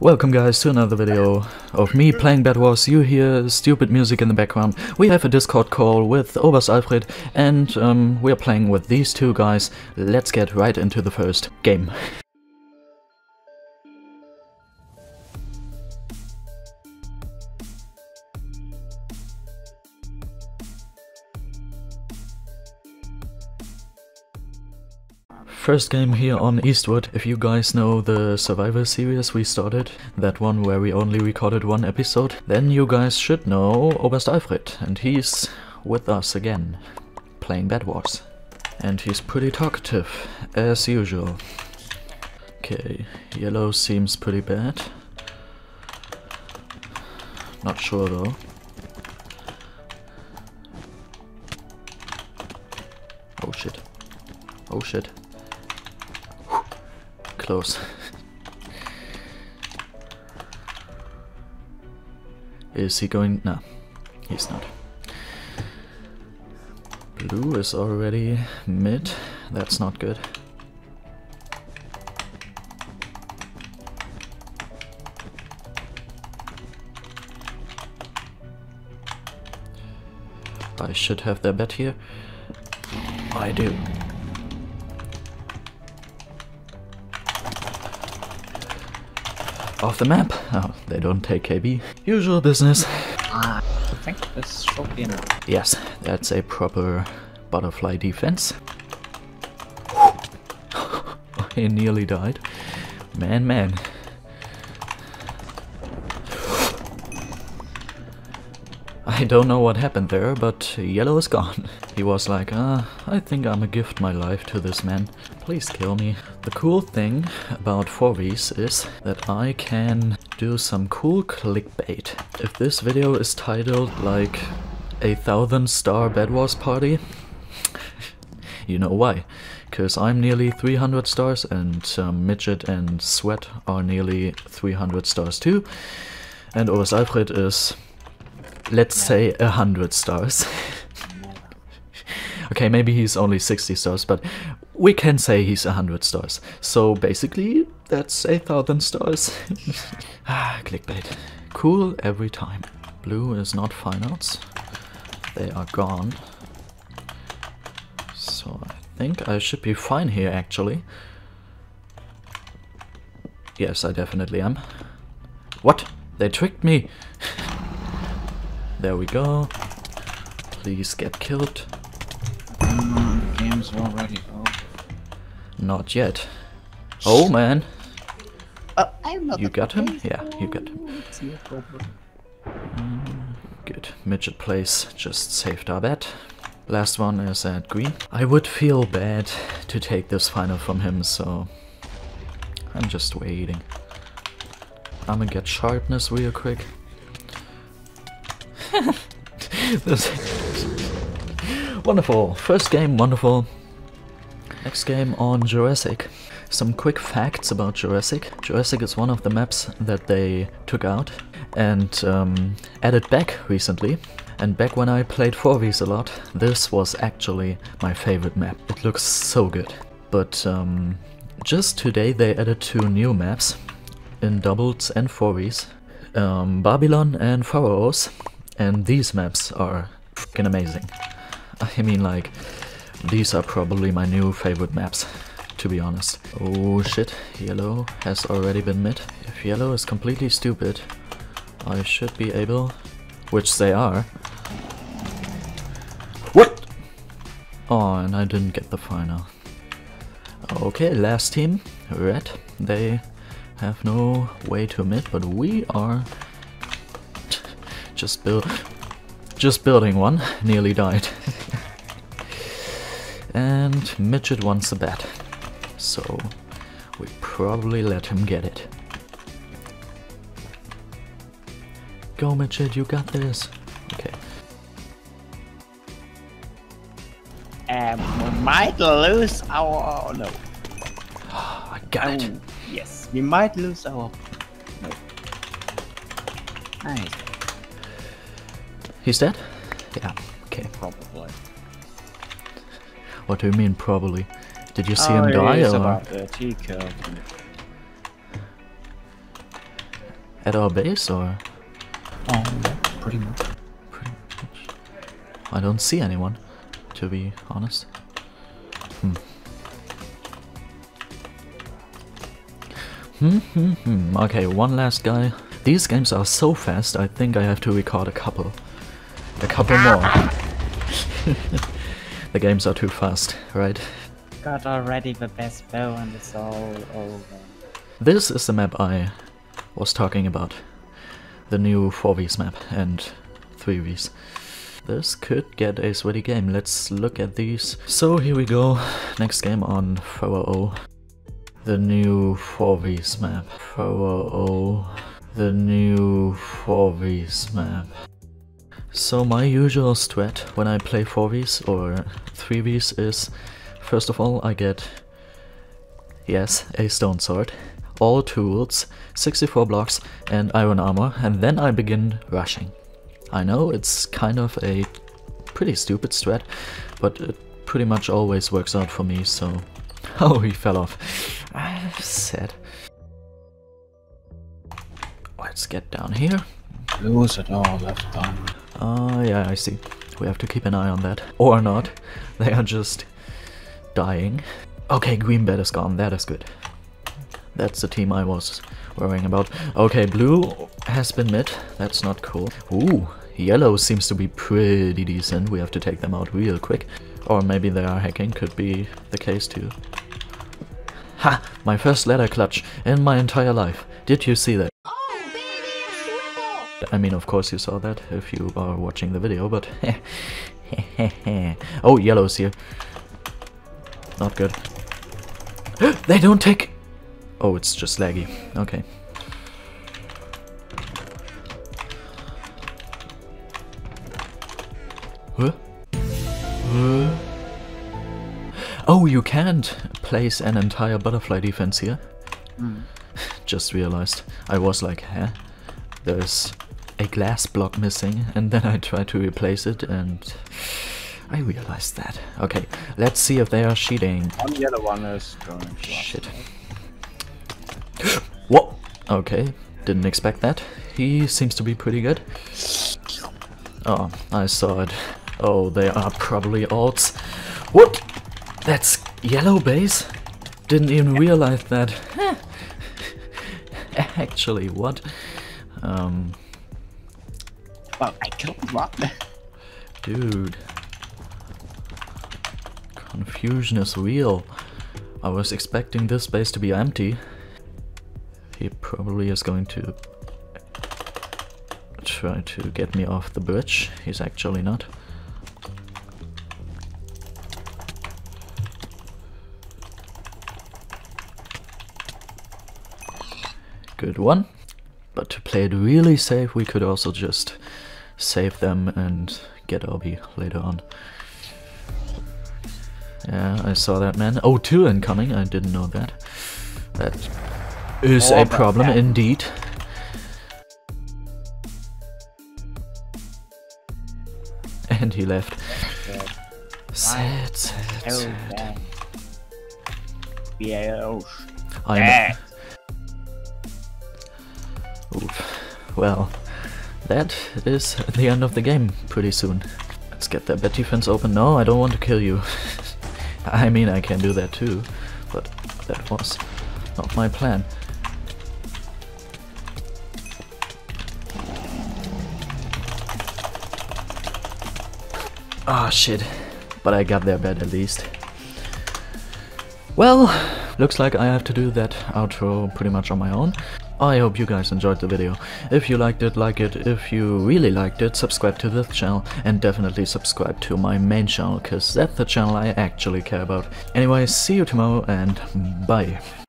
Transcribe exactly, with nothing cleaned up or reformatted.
Welcome guys to another video of me playing BedWars. You hear stupid music in the background. We have a Discord call with Oberst Alfred and um, we're playing with these two guys. Let's get right into the first game. First game here on Eastwood. If you guys know the Survivor series we started, that one where we only recorded one episode, then you guys should know Oberst Alfred, and he's with us again, playing BedWars. And he's pretty talkative, as usual. Okay, yellow seems pretty bad. Not sure though. Oh shit. Oh shit. Close. Is he going? No, he's not. Blue is already mid. That's not good. I should have their bet here. I do. Off the map. Oh, they don't take K B. Usual business. I think this should be enough. Yes, that's a proper butterfly defense. I nearly died. Man, man. I don't know what happened there, but yellow is gone. He was like, ah, I think I'm a gift my life to this man. Please kill me. The cool thing about four Vs is that I can do some cool clickbait. If this video is titled like a thousand star BedWars party, you know why. Because I'm nearly three hundred stars and um, Midget and Sweat are nearly three hundred stars too. And Oberst Alfred is, let's say, one hundred stars. Okay, maybe he's only sixty stars, but we can say he's one hundred stars. So basically, that's one thousand stars. Ah, clickbait. Cool every time. Blue is not finals. They are gone. So I think I should be fine here, actually. Yes, I definitely am. What? They tricked me! There we go. Please get killed. Game's already over. Not yet. Oh man! Uh, you got him? Yeah, you got him. Mm, good. Midget place just saved our bet. Last one is at green. I would feel bad to take this final from him, so I'm just waiting. I'm gonna get sharpness real quick. Wonderful. First game, wonderful. Next game on Jurassic. Some quick facts about Jurassic. Jurassic is one of the maps that they took out and um, added back recently. And back when I played four Vs a lot, this was actually my favorite map. It looks so good. But um, just today they added two new maps in doubles and four Vs. Um, Babylon and Pharaohs, and these maps are f***ing amazing. I mean, like, these are probably my new favorite maps, to be honest. Oh shit, yellow has already been mid. If yellow is completely stupid, I should be able, which they are. What? Oh, and I didn't get the final. Okay, last team, red. They have no way to mid, but we are just build just building one. Nearly died. And Midget wants a bat, so we probably let him get it. Go Midget, you got this. Okay. And um, we might lose our... no. Oh, I got oh, it. Yes, we might lose our... no. Nice. He's dead? Yeah, okay. Probably. What do you mean, probably? Did you see oh, him die? Or? About the at our base, or? Um, pretty much. Pretty much. I don't see anyone, to be honest. Hmm. Hmm, hmm, hmm. Okay, one last guy. These games are so fast, I think I have to record a couple. A couple more. The games are too fast, right? Got already the best bow and it's all over. This is the map I was talking about. The new four Vs map and three Vs. This could get a sweaty game. Let's look at these. So here we go. Next game on Pharaoh. The new four Vs map. Pharaoh. The new four Vs map. So my usual strat when I play four Vs or three Vs is, first of all, I get, yes, a stone sword, all tools, sixty-four blocks and iron armor, and then I begin rushing. I know it's kind of a pretty stupid strat, but it pretty much always works out for me, so... Oh, he fell off. I'm sad. Let's get down here. Lose it all left on. Oh, uh, yeah, I see. We have to keep an eye on that. Or not. They are just dying. Okay, green bed is gone. That is good. That's the team I was worrying about. Okay, blue has been mid. That's not cool. Ooh, yellow seems to be pretty decent. We have to take them out real quick. Or maybe they are hacking. Could be the case too. Ha! My first ladder clutch in my entire life. Did you see that? I mean, of course you saw that if you are watching the video, but oh, yellow's here. Not good. They don't take... Oh, it's just laggy. Okay. Huh? Huh? Oh, you can't place an entire butterfly defense here. Mm. Just realized. I was like, huh? There's a glass block missing, and then I try to replace it, and I realized that. Okay, let's see if they are cheating. One yellow one is going. Shit. Whoa! Okay, didn't expect that. He seems to be pretty good. Oh, I saw it. Oh, they are probably alts. What? That's yellow base? Didn't even realize that. Actually, what? Um. Well, I killed him up. Dude. Confusion is real. I was expecting this base to be empty. He probably is going to try to get me off the bridge. He's actually not. Good one. But to play it really safe, we could also just save them and get Obi later on. Yeah, I saw that man. Oh, two incoming. I didn't know that. That is a problem indeed. And he left. Sad, sad, sad. Yeah. I'm. Oof. Well, that is the end of the game pretty soon. Let's get that bed defense open. No, I don't want to kill you. I mean, I can do that too, but that was not my plan. Ah, shit. But I got their bed at least. Well, looks like I have to do that outro pretty much on my own. I hope you guys enjoyed the video. If you liked it, like it. If you really liked it, subscribe to this channel and definitely subscribe to my main channel, because that's the channel I actually care about. Anyway, see you tomorrow and bye.